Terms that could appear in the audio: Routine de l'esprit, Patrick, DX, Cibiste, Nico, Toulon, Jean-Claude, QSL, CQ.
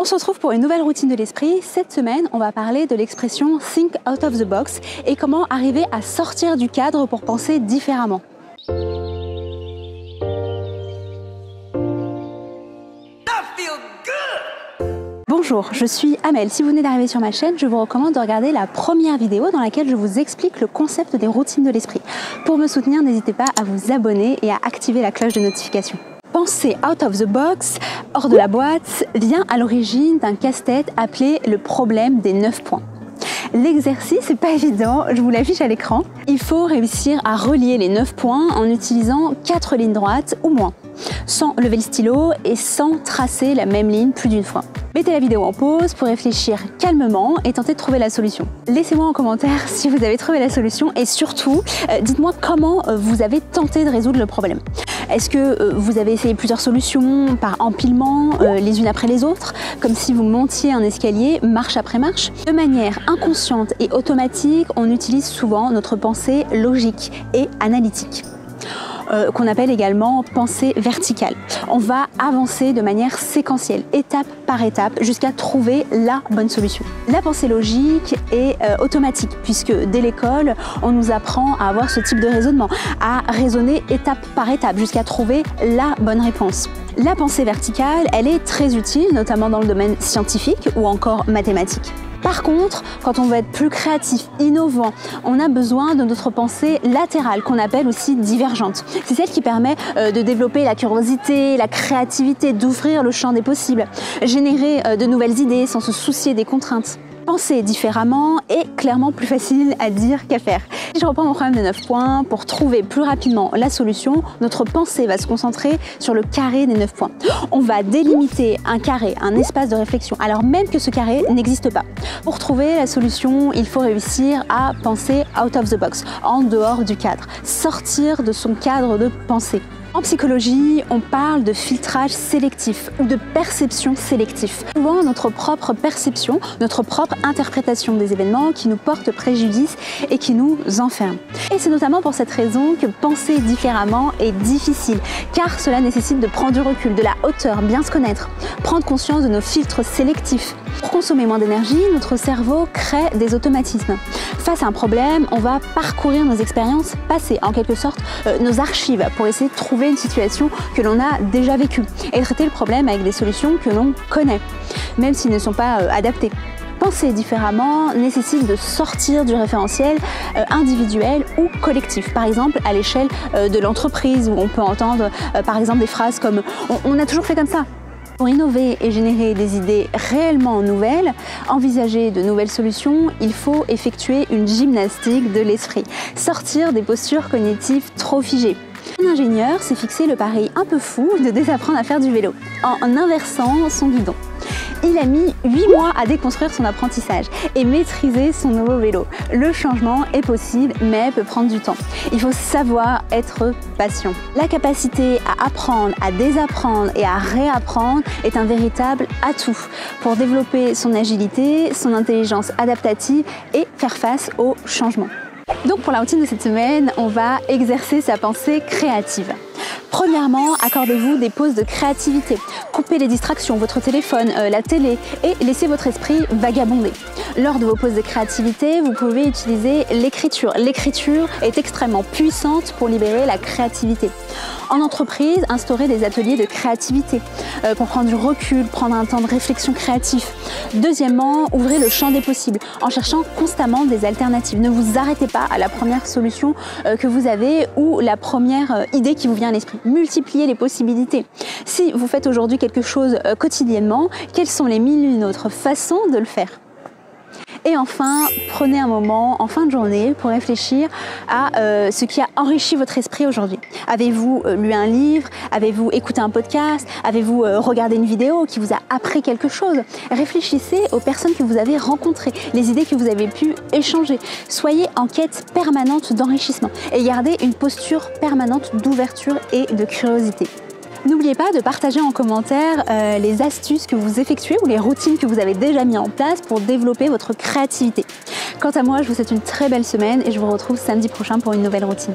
On se retrouve pour une nouvelle routine de l'esprit. Cette semaine, on va parler de l'expression « think out of the box » et comment arriver à sortir du cadre pour penser différemment. Bonjour, je suis Amel. Si vous venez d'arriver sur ma chaîne, je vous recommande de regarder la première vidéo dans laquelle je vous explique le concept des routines de l'esprit. Pour me soutenir, n'hésitez pas à vous abonner et à activer la cloche de notification. Penser out of the box, hors de la boîte, vient à l'origine d'un casse-tête appelé le problème des 9 points. L'exercice n'est pas évident, je vous l'affiche à l'écran. Il faut réussir à relier les 9 points en utilisant 4 lignes droites ou moins, sans lever le stylo et sans tracer la même ligne plus d'une fois. Mettez la vidéo en pause pour réfléchir calmement et tenter de trouver la solution. Laissez-moi en commentaire si vous avez trouvé la solution et surtout, dites-moi comment vous avez tenté de résoudre le problème. Est-ce que vous avez essayé plusieurs solutions par empilement, les unes après les autres, comme si vous montiez un escalier marche après marche? De manière inconsciente et automatique, on utilise souvent notre pensée logique et analytique, qu'on appelle également pensée verticale. On va avancer de manière séquentielle, étape par étape, jusqu'à trouver la bonne solution. La pensée logique est automatique, puisque dès l'école, on nous apprend à avoir ce type de raisonnement, à raisonner étape par étape, jusqu'à trouver la bonne réponse. La pensée verticale, elle est très utile, notamment dans le domaine scientifique ou encore mathématique. Par contre, quand on veut être plus créatif, innovant, on a besoin de notre pensée latérale, qu'on appelle aussi divergente. C'est celle qui permet de développer la curiosité, la créativité, d'ouvrir le champ des possibles, générer de nouvelles idées sans se soucier des contraintes. Penser différemment est clairement plus facile à dire qu'à faire. Si je reprends mon problème de 9 points, pour trouver plus rapidement la solution, notre pensée va se concentrer sur le carré des 9 points. On va délimiter un carré, un espace de réflexion, alors même que ce carré n'existe pas. Pour trouver la solution, il faut réussir à penser out of the box, en dehors du cadre, sortir de son cadre de pensée. En psychologie, on parle de filtrage sélectif ou de perception sélective. Souvent, notre propre perception, notre propre interprétation des événements qui nous porte préjudice et qui nous enferme. Et c'est notamment pour cette raison que penser différemment est difficile, car cela nécessite de prendre du recul, de la hauteur, bien se connaître, prendre conscience de nos filtres sélectifs. Pour consommer moins d'énergie, notre cerveau crée des automatismes. Face à un problème, on va parcourir nos expériences passées, en quelque sorte nos archives, pour essayer de trouver une situation que l'on a déjà vécue et traiter le problème avec des solutions que l'on connaît, même s'ils ne sont pas adaptés. Penser différemment nécessite de sortir du référentiel individuel ou collectif, par exemple à l'échelle de l'entreprise où on peut entendre par exemple des phrases comme « on a toujours fait comme ça ». Pour innover et générer des idées réellement nouvelles, envisager de nouvelles solutions, il faut effectuer une gymnastique de l'esprit, sortir des postures cognitives trop figées. Un ingénieur s'est fixé le pari un peu fou de désapprendre à faire du vélo en inversant son guidon. Il a mis 8 mois à déconstruire son apprentissage et maîtriser son nouveau vélo. Le changement est possible mais peut prendre du temps. Il faut savoir être patient. La capacité à apprendre, à désapprendre et à réapprendre est un véritable atout pour développer son agilité, son intelligence adaptative et faire face aux changements. Donc pour la routine de cette semaine, on va exercer sa pensée créative. Premièrement, accordez-vous des pauses de créativité. Coupez les distractions, votre téléphone, la télé et laissez votre esprit vagabonder. Lors de vos pauses de créativité, vous pouvez utiliser l'écriture. L'écriture est extrêmement puissante pour libérer la créativité. En entreprise, instaurez des ateliers de créativité pour prendre du recul, prendre un temps de réflexion créatif. Deuxièmement, ouvrez le champ des possibles en cherchant constamment des alternatives. Ne vous arrêtez pas à la première solution que vous avez ou la première idée qui vous vient à l'esprit. Multipliez les possibilités. Si vous faites aujourd'hui quelque chose quotidiennement, quelles sont les mille et une autres façons de le faire? Et enfin, prenez un moment en fin de journée pour réfléchir à ce qui a enrichi votre esprit aujourd'hui. Avez-vous lu un livre? Avez-vous écouté un podcast? Avez-vous regardé une vidéo qui vous a appris quelque chose? Réfléchissez aux personnes que vous avez rencontrées, les idées que vous avez pu échanger. Soyez en quête permanente d'enrichissement et gardez une posture permanente d'ouverture et de curiosité. N'oubliez pas de partager en commentaire les astuces que vous effectuez ou les routines que vous avez déjà mis en place pour développer votre créativité. Quant à moi, je vous souhaite une très belle semaine et je vous retrouve samedi prochain pour une nouvelle routine.